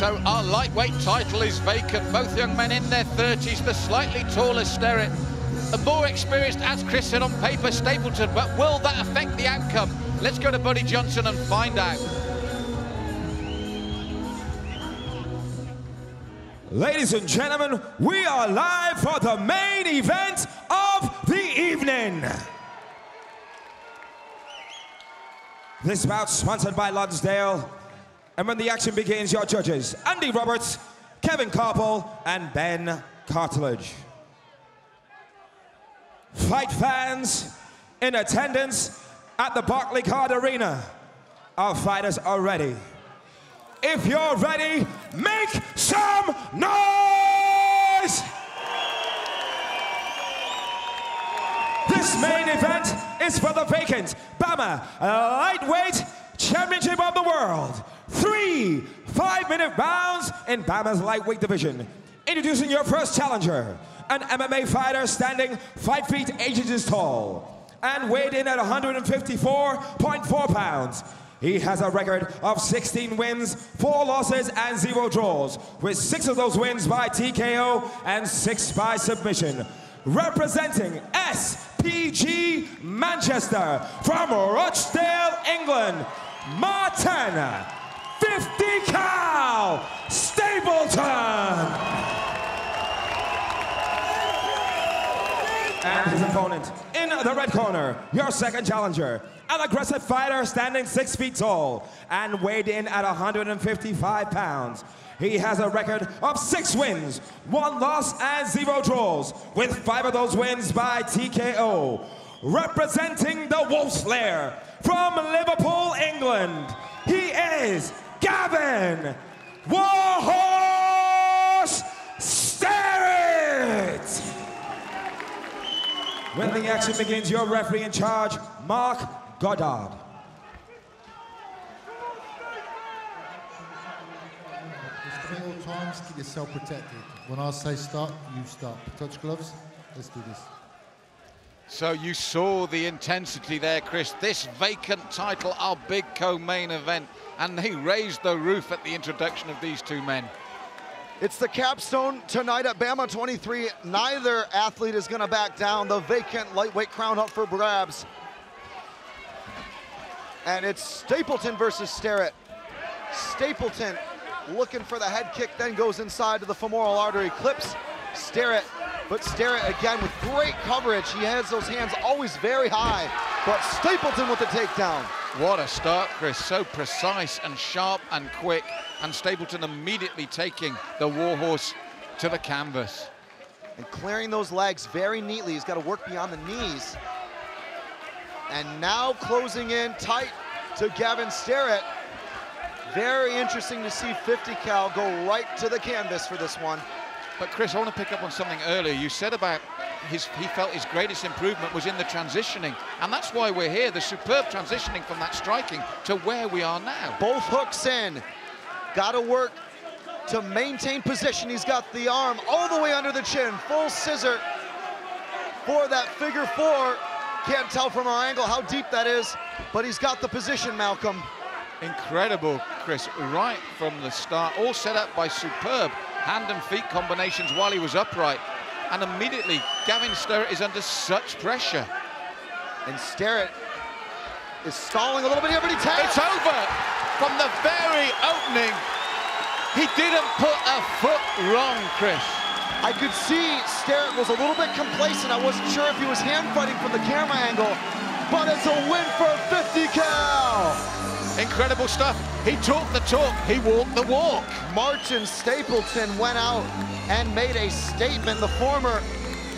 So our lightweight title is vacant. Both young men in their 30s, the slightly taller Sterritt, and more experienced, as Chris said, on paper, Stapleton. But will that affect the outcome? Let's go to Buddy Johnson and find out. Ladies and gentlemen, we are live for the main event of the evening. This bout sponsored by Lonsdale. And when the action begins, your judges, Andy Roberts, Kevin Carple, and Ben Cartlidge. Fight fans in attendance at the Barclaycard Arena. Our fighters are ready. If you're ready, make some noise! This main event is for the vacant BAMMA Lightweight Championship of the World. 3 5-minute rounds in BAMMA's lightweight division. Introducing your first challenger, an MMA fighter standing 5'8" tall and weighed in at 154.4 pounds. He has a record of 16 wins, 4 losses, and 0 draws, with 6 of those wins by TKO and 6 by submission. Representing SPG Manchester, from Rochdale, England, Martin 50 Cal Stapleton. And his opponent, in the red corner, your second challenger, an aggressive fighter standing 6 feet tall and weighed in at 155 pounds. He has a record of 6 wins, 1 loss, and 0 draws, with 5 of those wins by TKO. Representing the Wolf's Lair, from Liverpool, England, he is Gavin Sterritt. When the action begins, your referee in charge, Mark Goddard. Just clear all times, keep yourself protected. When I say start, you start. Touch gloves, let's do this. So you saw the intensity there, Chris. This vacant title, our big co-main event, and they raised the roof at the introduction of these two men. It's the capstone tonight at BAMMA 23. Neither athlete is going to back down. The vacant lightweight crown up for grabs. And it's Stapleton versus Sterritt. Stapleton looking for the head kick, then goes inside to the femoral artery, clips Sterritt. But Sterritt again with great coverage. He has those hands always very high. But Stapleton with the takedown. What a start, Chris. So precise and sharp and quick. And Stapleton immediately taking the warhorse to the canvas. And clearing those legs very neatly. He's got to work beyond the knees. And now closing in tight to Gavin Sterritt. Very interesting to see 50 Cal go right to the canvas for this one. But Chris, I want to pick up on something earlier. You said about he felt his greatest improvement was in the transitioning. And that's why we're here, the superb transitioning from that striking to where we are now. Both hooks in. Got to work to maintain position. He's got the arm all the way under the chin. Full scissor for that figure four. Can't tell from our angle how deep that is, but he's got the position, Malcolm. Incredible, Chris, right from the start. All set up by superb hand and feet combinations while he was upright. And immediately, Gavin Sterritt is under such pressure. And Sterritt is stalling a little bit here, but he takes. It's over. From the very opening, he didn't put a foot wrong, Chris. I could see Sterritt was a little bit complacent. I wasn't sure if he was hand-fighting from the camera angle, but it's a win for 50 Cal. Incredible stuff. He talked the talk, he walked the walk. Martin Stapleton went out and made a statement. The former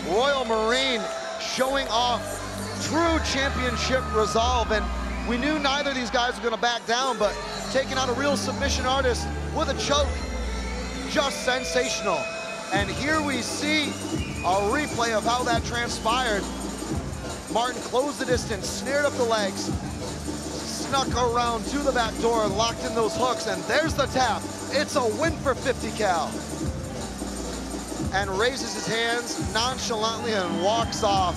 Royal Marine showing off true championship resolve. And we knew neither of these guys were going to back down, but taking out a real submission artist with a choke, just sensational. And here we see a replay of how that transpired. Martin closed the distance, snared up the legs, snuck around to the back door, locked in those hooks, and there's the tap. It's a win for 50 Cal. And raises his hands nonchalantly and walks off.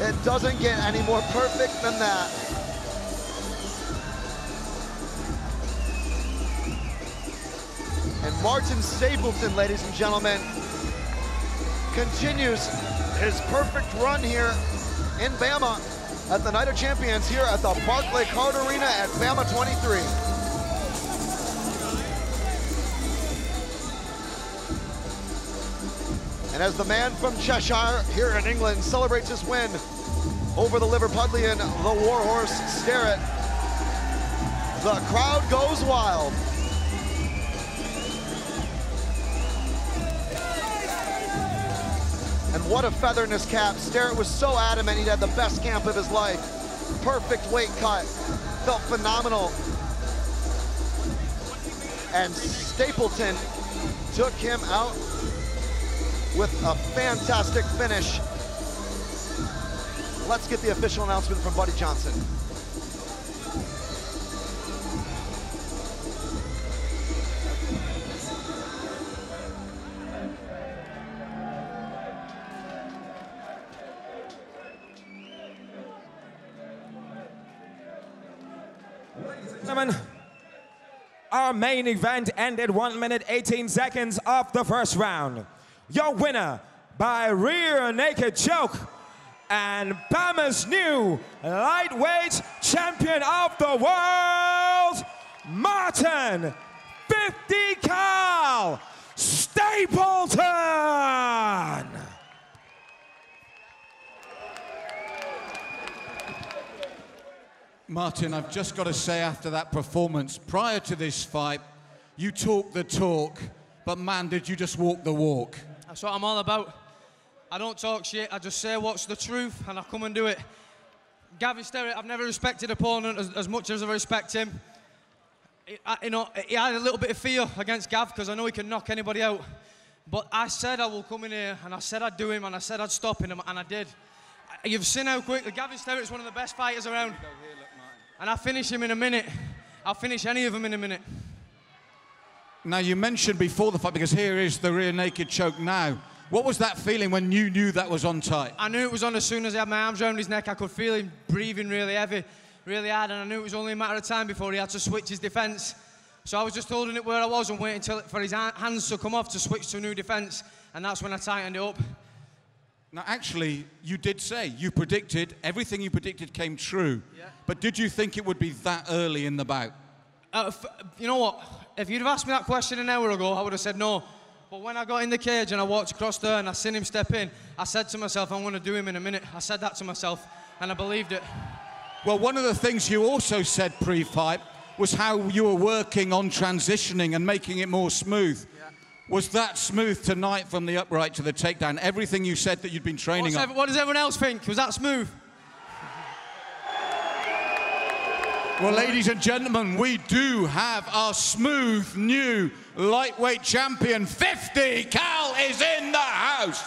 It doesn't get any more perfect than that. Martin Stapleton, ladies and gentlemen, continues his perfect run here in BAMMA at the Night of Champions here at the Barclaycard Arena at BAMMA 23. And as the man from Cheshire here in England celebrates his win over the Liverpudlian, the Warhorse Sterritt, the crowd goes wild. And what a feather in his cap. Sterritt was so adamant he'd had the best camp of his life. Perfect weight cut, felt phenomenal. And Stapleton took him out with a fantastic finish. Let's get the official announcement from Buddy Johnson. Our main event ended 1:18 of the first round. Your winner by rear naked choke and BAMMA's new lightweight champion of the world, Martin 50 Cal Stapleton. Martin, I've just got to say after that performance, prior to this fight, you talk the talk, but man, did you just walk the walk. That's what I'm all about. I don't talk shit, I just say what's the truth, and I come and do it. Gavin Sterritt, I've never respected an opponent as much as I respect him. He had a little bit of fear against Gav, because I know he can knock anybody out. But I said I will come in here, and I said I'd do him, and I said I'd stop him, and I did. You've seen how quick, Gavin Sterritt is one of the best fighters around. And I'll finish him in a minute. I'll finish any of them in a minute. Now, you mentioned before the fight, because here is the rear naked choke now. What was that feeling when you knew that was on tight? I knew it was on as soon as I had my arms around his neck. I could feel him breathing really heavy, really hard, and I knew it was only a matter of time before he had to switch his defence. So I was just holding it where I was and waiting for his hands to come off to switch to a new defence, and that's when I tightened it up. Now, actually, you did say you predicted, everything you predicted came true. Yeah. But did you think it would be that early in the bout? You know what? If you'd have asked me that question an hour ago, I would have said no. But when I got in the cage and I walked across there and I seen him step in, I said to myself, I'm going to do him in a minute. I said that to myself, and I believed it. Well, one of the things you also said pre-fight was how you were working on transitioning and making it more smooth. Was that smooth tonight from the upright to the takedown? Everything you said that you'd been training on. What does everyone else think? Was that smooth? Well, ladies and gentlemen, we do have our smooth new lightweight champion. 50 Cal is in the house.